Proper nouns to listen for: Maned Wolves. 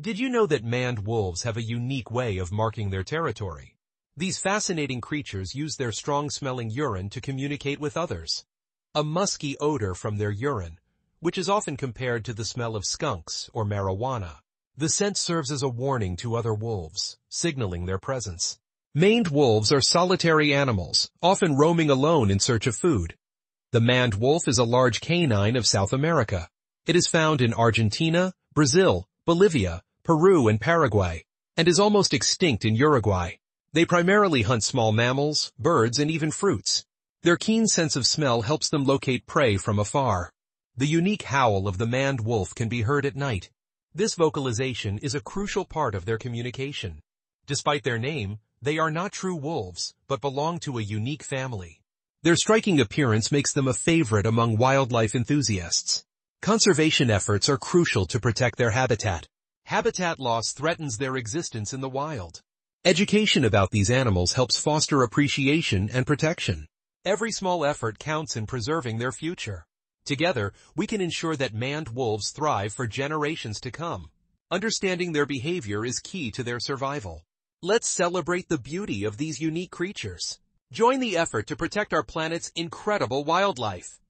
Did you know that maned wolves have a unique way of marking their territory? These fascinating creatures use their strong-smelling urine to communicate with others. A musky odor from their urine, which is often compared to the smell of skunks or marijuana. The scent serves as a warning to other wolves, signaling their presence. Maned wolves are solitary animals, often roaming alone in search of food. The maned wolf is a large canine of South America. It is found in Argentina, Brazil, Bolivia, Peru, and Paraguay, and is almost extinct in Uruguay. They primarily hunt small mammals, birds, and even fruits. Their keen sense of smell helps them locate prey from afar. The unique howl of the maned wolf can be heard at night. This vocalization is a crucial part of their communication. Despite their name, they are not true wolves, but belong to a unique family. Their striking appearance makes them a favorite among wildlife enthusiasts. Conservation efforts are crucial to protect their habitat. Habitat loss threatens their existence in the wild. Education about these animals helps foster appreciation and protection. Every small effort counts in preserving their future. Together, we can ensure that maned wolves thrive for generations to come. Understanding their behavior is key to their survival. Let's celebrate the beauty of these unique creatures. Join the effort to protect our planet's incredible wildlife.